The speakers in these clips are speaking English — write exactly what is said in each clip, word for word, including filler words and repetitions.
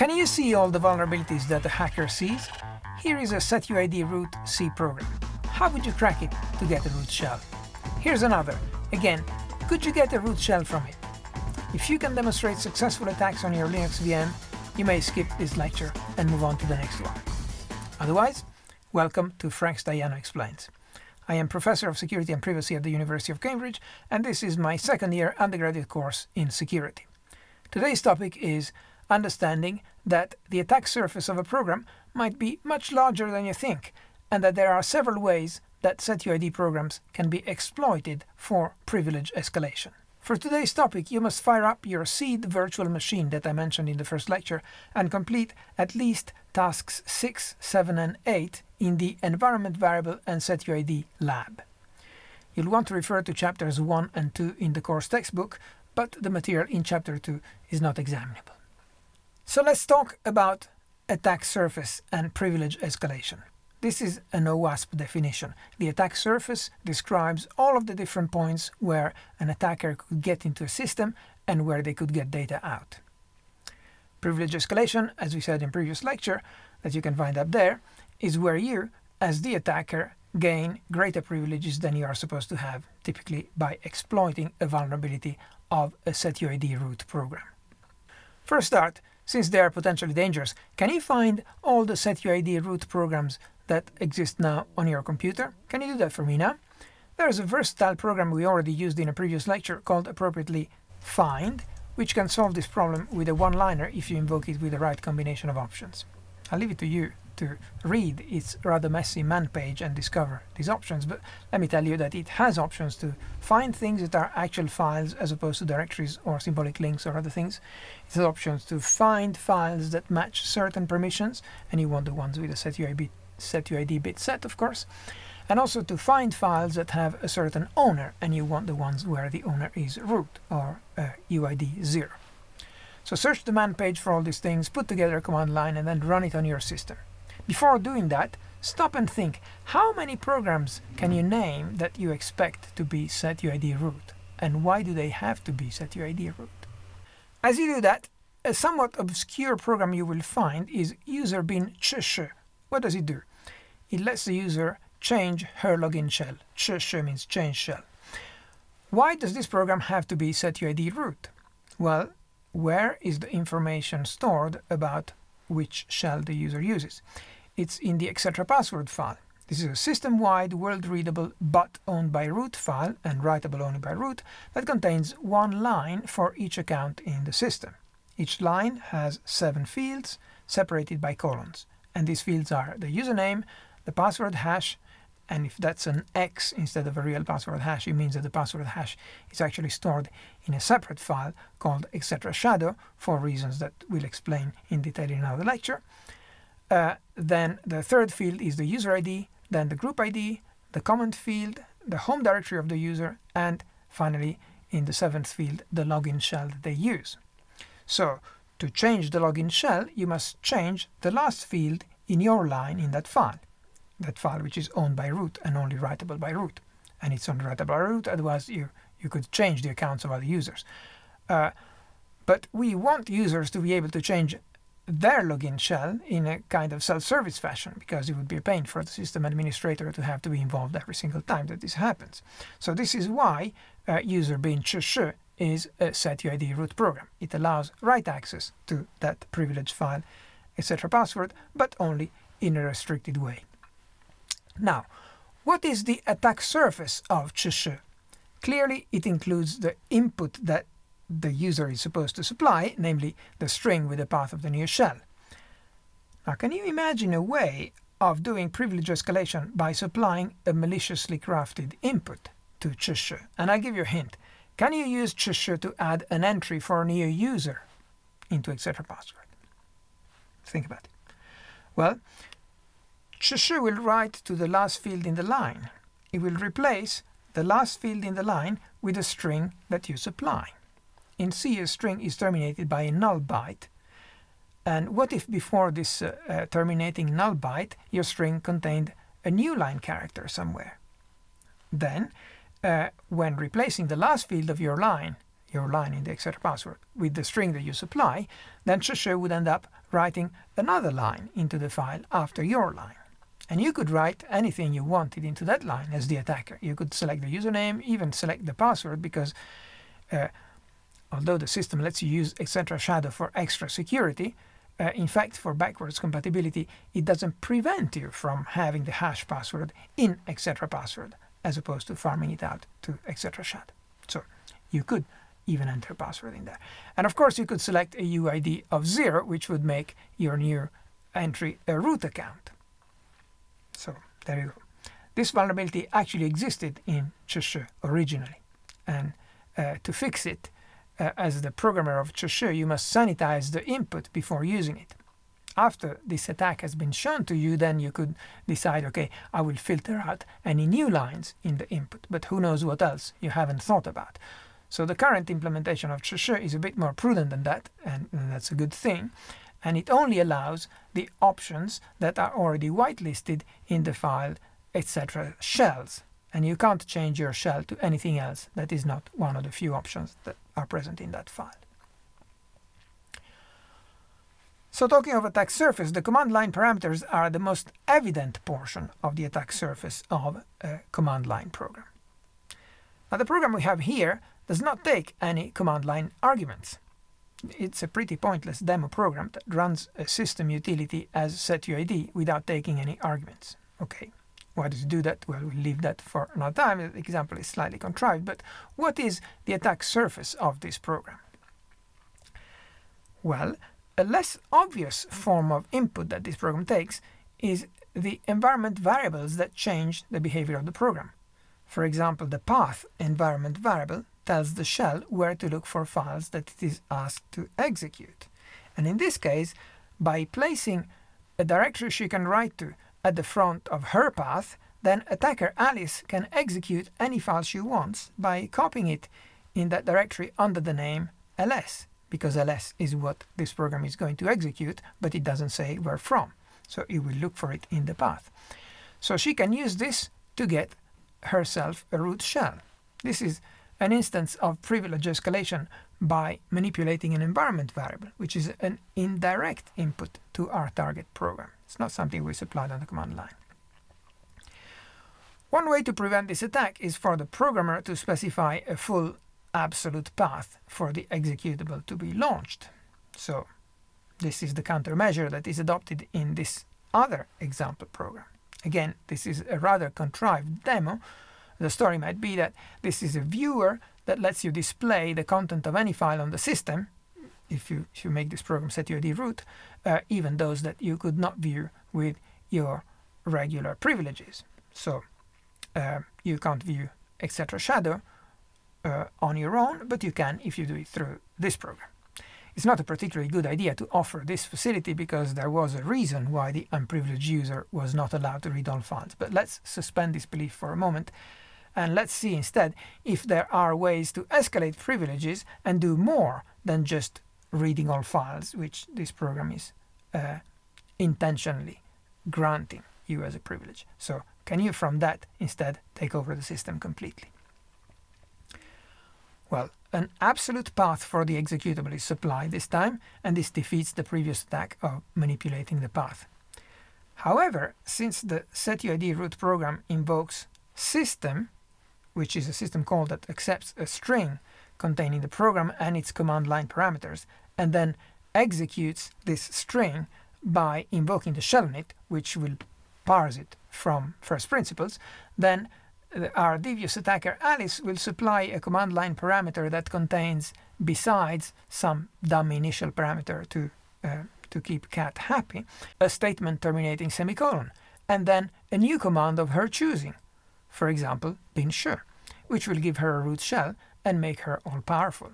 Can you see all the vulnerabilities that a hacker sees? Here is a setuid root C program. How would you crack it to get a root shell? Here's another. Again, could you get a root shell from it? If you can demonstrate successful attacks on your Linux V M, you may skip this lecture and move on to the next one. Otherwise, welcome to Frank's Diana Explains. I am Professor of Security and Privacy at the University of Cambridge, and this is my second year undergraduate course in security. Today's topic is understanding that the attack surface of a program might be much larger than you think, and that there are several ways that setuid programs can be exploited for privilege escalation. For today's topic, you must fire up your SEED virtual machine that I mentioned in the first lecture and complete at least tasks six, seven and eight in the environment variable and setuid lab. You'll want to refer to chapters one and two in the course textbook, but the material in chapter two is not examinable. So let's talk about attack surface and privilege escalation. This is an OWASP definition. The attack surface describes all of the different points where an attacker could get into a system and where they could get data out. Privilege escalation, as we said in previous lecture, that you can find up there, is where you, as the attacker, gain greater privileges than you are supposed to have, typically by exploiting a vulnerability of a setuid root program. For a start, since they are potentially dangerous, can you find all the setuid root programs that exist now on your computer? Can you do that for me now? There is a versatile program we already used in a previous lecture called, appropriately, find, which can solve this problem with a one-liner if you invoke it with the right combination of options. I'll leave it to you to read its rather messy man page and discover these options, but let me tell you that it has options to find things that are actual files as opposed to directories or symbolic links or other things. It has options to find files that match certain permissions, and you want the ones with a setuid setuid bit set, of course, and also to find files that have a certain owner, and you want the ones where the owner is root or uh, U I D zero. So search the man page for all these things, put together a command line, and then run it on your system. Before doing that, stop and think, how many programs can you name that you expect to be setuid root, and why do they have to be setuid root? As you do that, a somewhat obscure program you will find is user bin chsh. What does it do? It lets the user change her login shell. Chsh means change shell. Why does this program have to be setuid root? Well, where is the information stored about which shell the user uses? It's in the etc password file. This is a system-wide, world-readable, but owned by root file and writable only by root that contains one line for each account in the system. Each line has seven fields separated by colons. And these fields are the username, the password hash, and if that's an X instead of a real password hash, it means that the password hash is actually stored in a separate file called etc shadow, for reasons that we'll explain in detail in another lecture. Uh, then the third field is the user I D, then the group I D, the comment field, the home directory of the user, and finally, in the seventh field, the login shell that they use. So, to change the login shell, you must change the last field in your line in that file, that file which is owned by root and only writable by root. And it's only writable by root, otherwise you, you could change the accounts of other users. Uh, but we want users to be able to change their login shell in a kind of self-service fashion, because it would be a pain for the system administrator to have to be involved every single time that this happens. So this is why uh, user bin chsh is a setuid root program. It allows write access to that privileged file, et cetera password, but only in a restricted way. Now, what is the attack surface of chsh? Clearly, it includes the input that the user is supposed to supply, namely the string with the path of the new shell. Now, can you imagine a way of doing privilege escalation by supplying a maliciously crafted input to chsh? And I'll give you a hint. Can you use chsh to add an entry for a new user into et cetera password? Think about it. Well, chsh will write to the last field in the line. It will replace the last field in the line with a string that you supply. In C, a string is terminated by a null byte. And what if before this uh, uh, terminating null byte, your string contained a new line character somewhere? Then, Uh, when replacing the last field of your line, your line index and password with the string that you supply, then chsh would end up writing another line into the file after your line. And you could write anything you wanted into that line as the attacker. You could select the username, even select the password, because uh, although the system lets you use etc shadow for extra security, uh, in fact, for backwards compatibility, it doesn't prevent you from having the hash password in etc password, as opposed to farming it out to etc shadow. So you could even enter password in there. And of course, you could select a U I D of zero, which would make your new entry a root account. So there you go. This vulnerability actually existed in chsh originally. And uh, to fix it, uh, as the programmer of chsh, you must sanitize the input before using it. After this attack has been shown to you, then you could decide, okay, I will filter out any new lines in the input, but who knows what else you haven't thought about. So the current implementation of chsh is a bit more prudent than that, and, and that's a good thing, and it only allows the options that are already whitelisted in the file etc shells, and you can't change your shell to anything else that is not one of the few options that are present in that file. So talking of attack surface, the command line parameters are the most evident portion of the attack surface of a command line program. Now the program we have here does not take any command line arguments. It's a pretty pointless demo program that runs a system utility as setuid without taking any arguments. Okay, why does it do that? Well, we'll leave that for another time. The example is slightly contrived, but what is the attack surface of this program? Well, a less obvious form of input that this program takes is the environment variables that change the behavior of the program. For example, the path environment variable tells the shell where to look for files that it is asked to execute. And in this case, by placing a directory she can write to at the front of her path, then attacker Alice can execute any file she wants by copying it in that directory under the name ls, because ls is what this program is going to execute, but it doesn't say where from. So it will look for it in the path. So she can use this to get herself a root shell. This is an instance of privilege escalation by manipulating an environment variable, which is an indirect input to our target program. It's not something we supplied on the command line. One way to prevent this attack is for the programmer to specify a full absolute path for the executable to be launched. So this is the countermeasure that is adopted in this other example program. Again, this is a rather contrived demo. The story might be that this is a viewer that lets you display the content of any file on the system, if you, if you make this program setuid root, uh, even those that you could not view with your regular privileges. So uh, you can't view etc shadow Uh, on your own, but you can if you do it through this program. It's not a particularly good idea to offer this facility because there was a reason why the unprivileged user was not allowed to read all files. But let's suspend this belief for a moment and let's see instead if there are ways to escalate privileges and do more than just reading all files, which this program is uh, intentionally granting you as a privilege. So can you from that instead take over the system completely? Well, an absolute path for the executable is supplied this time, and this defeats the previous attack of manipulating the path. However, since the setuid root program invokes system, which is a system call that accepts a string containing the program and its command line parameters, and then executes this string by invoking the shell in it, which will parse it from first principles, then our devious attacker Alice will supply a command line parameter that contains, besides some dummy initial parameter to, uh, to keep cat happy, a statement terminating semicolon, and then a new command of her choosing, for example, bin sure, which will give her a root shell and make her all-powerful.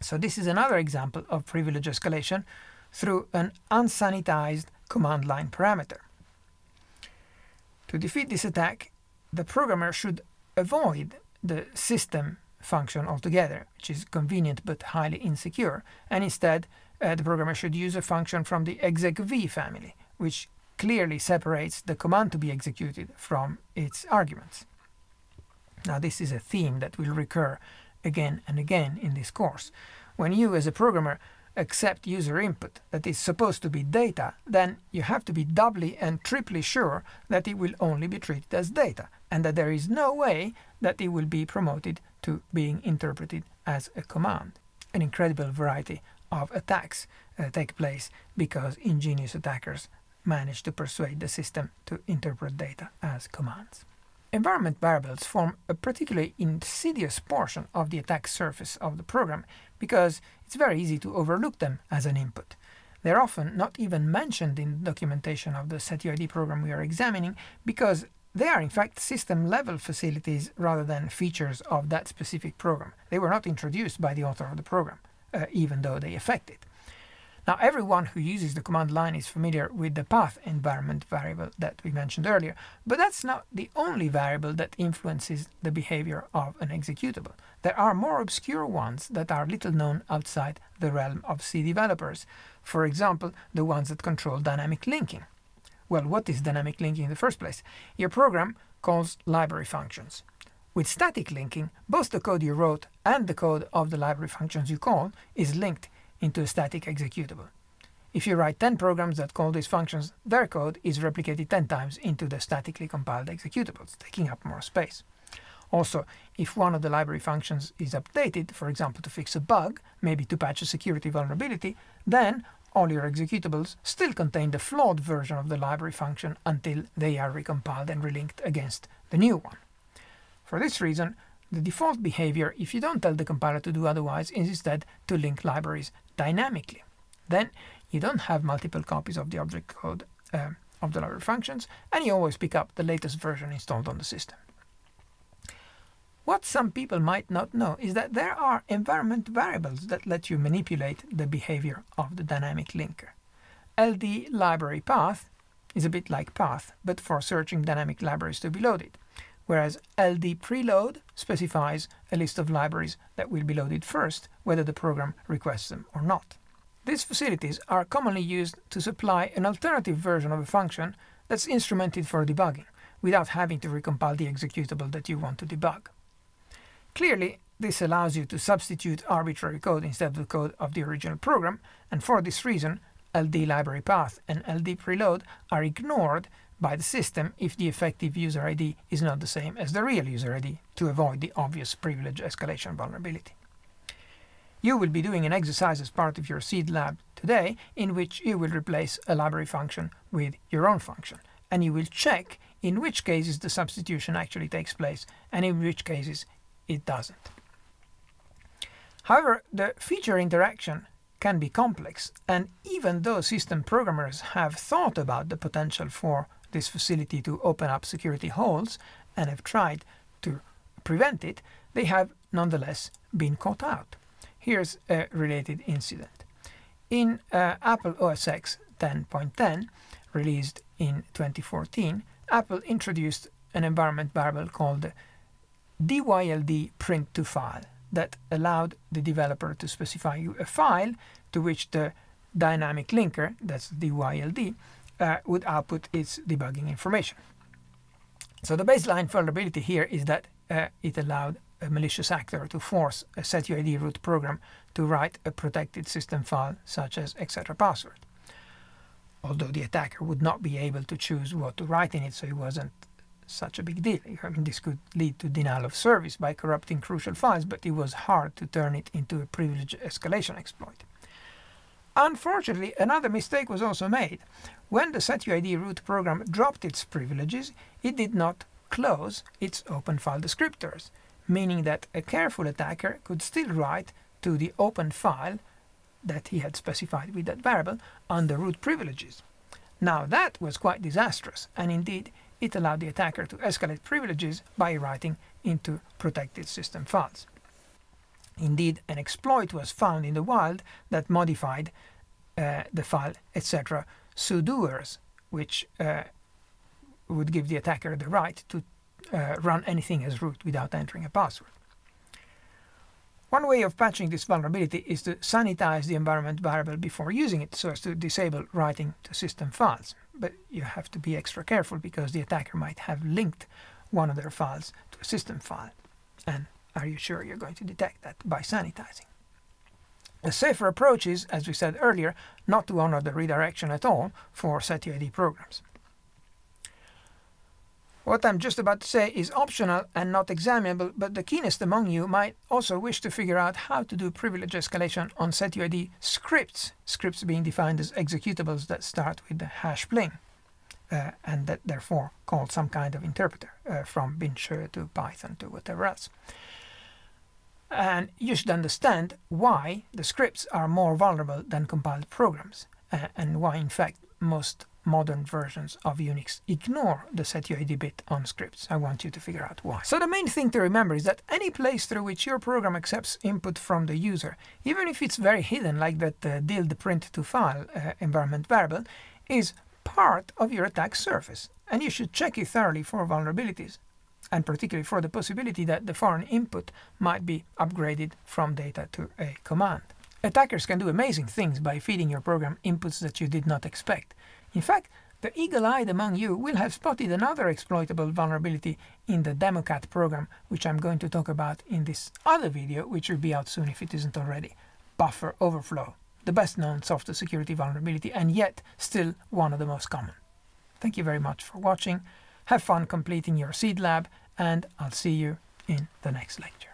So this is another example of privilege escalation through an unsanitized command line parameter. To defeat this attack, the programmer should avoid the system function altogether, which is convenient but highly insecure, and instead uh, the programmer should use a function from the execv family, which clearly separates the command to be executed from its arguments. Now this is a theme that will recur again and again in this course. When you, as a programmer, accept user input that is supposed to be data, then you have to be doubly and triply sure that it will only be treated as data, and that there is no way that it will be promoted to being interpreted as a command. An incredible variety of attacks uh, take place because ingenious attackers manage to persuade the system to interpret data as commands. Environment variables form a particularly insidious portion of the attack surface of the program because it's very easy to overlook them as an input. They're often not even mentioned in the documentation of the setuid program we are examining because they are in fact system-level facilities rather than features of that specific program. They were not introduced by the author of the program, uh, even though they affect it. Now, everyone who uses the command line is familiar with the path environment variable that we mentioned earlier, but that's not the only variable that influences the behavior of an executable. There are more obscure ones that are little known outside the realm of C developers, for example, the ones that control dynamic linking. Well, what is dynamic linking in the first place? Your program calls library functions. With static linking, both the code you wrote and the code of the library functions you call is linked into a static executable. If you write ten programs that call these functions, their code is replicated ten times into the statically compiled executables, taking up more space. Also, if one of the library functions is updated, for example to fix a bug, maybe to patch a security vulnerability, then all your executables still contain the flawed version of the library function until they are recompiled and relinked against the new one. For this reason, the default behavior, if you don't tell the compiler to do otherwise, is instead to link libraries dynamically. Then you don't have multiple copies of the object code uh, of the library functions, and you always pick up the latest version installed on the system. What some people might not know is that there are environment variables that let you manipulate the behavior of the dynamic linker. L D_LIBRARY_PATH is a bit like path, but for searching dynamic libraries to be loaded, whereas L D_PRELOAD specifies a list of libraries that will be loaded first, whether the program requests them or not. These facilities are commonly used to supply an alternative version of a function that's instrumented for debugging, without having to recompile the executable that you want to debug. Clearly, this allows you to substitute arbitrary code instead of the code of the original program, and for this reason, L D_LIBRARY_PATH and L D_PRELOAD are ignored by the system if the effective user I D is not the same as the real user I D, to avoid the obvious privilege escalation vulnerability. You will be doing an exercise as part of your SEED lab today, in which you will replace a library function with your own function, and you will check in which cases the substitution actually takes place and in which cases it doesn't. However, the feature interaction can be complex, and even though system programmers have thought about the potential for this facility to open up security holes and have tried to prevent it, they have nonetheless been caught out. Here's a related incident. In uh, Apple O S X ten point ten, released in twenty fourteen, Apple introduced an environment variable called D Y L D_PRINT_TO_FILE that allowed the developer to specify a file to which the dynamic linker, that's D Y L D, Uh, would output its debugging information. So the baseline vulnerability here is that uh, it allowed a malicious actor to force a setuid root program to write a protected system file such as et cetera password. Although the attacker would not be able to choose what to write in it, so it wasn't such a big deal. I mean, this could lead to denial of service by corrupting crucial files, but it was hard to turn it into a privilege escalation exploit. Unfortunately, another mistake was also made. When the setuid root program dropped its privileges, it did not close its open file descriptors, meaning that a careful attacker could still write to the open file that he had specified with that variable under root privileges. Now that was quite disastrous, and indeed it allowed the attacker to escalate privileges by writing into protected system files. Indeed, an exploit was found in the wild that modified uh, the file et cetera sudoers, which uh, would give the attacker the right to uh, run anything as root without entering a password. One way of patching this vulnerability is to sanitize the environment variable before using it so as to disable writing to system files. But you have to be extra careful because the attacker might have linked one of their files to a system file, and Are you sure you're going to detect that by sanitizing? A safer approach is, as we said earlier, not to honor the redirection at all for setuid programs. What I'm just about to say is optional and not examinable, but the keenest among you might also wish to figure out how to do privilege escalation on setuid scripts, scripts being defined as executables that start with the hash plane, uh, and that therefore call some kind of interpreter, uh, from Binsh to Python to whatever else. And you should understand why the scripts are more vulnerable than compiled programs, uh, and why, in fact, most modern versions of Unix ignore the setuid bit on scripts. I want you to figure out why. So the main thing to remember is that any place through which your program accepts input from the user, even if it's very hidden, like that uh, D Y L D print to file uh, environment variable, is part of your attack surface, and you should check it thoroughly for vulnerabilities, and particularly for the possibility that the foreign input might be upgraded from data to a command. Attackers can do amazing things by feeding your program inputs that you did not expect. In fact, the eagle-eyed among you will have spotted another exploitable vulnerability in the DemoCat program, which I'm going to talk about in this other video, which will be out soon if it isn't already. Buffer overflow, the best-known software security vulnerability, and yet still one of the most common. Thank you very much for watching. Have fun completing your SEED lab, and I'll see you in the next lecture.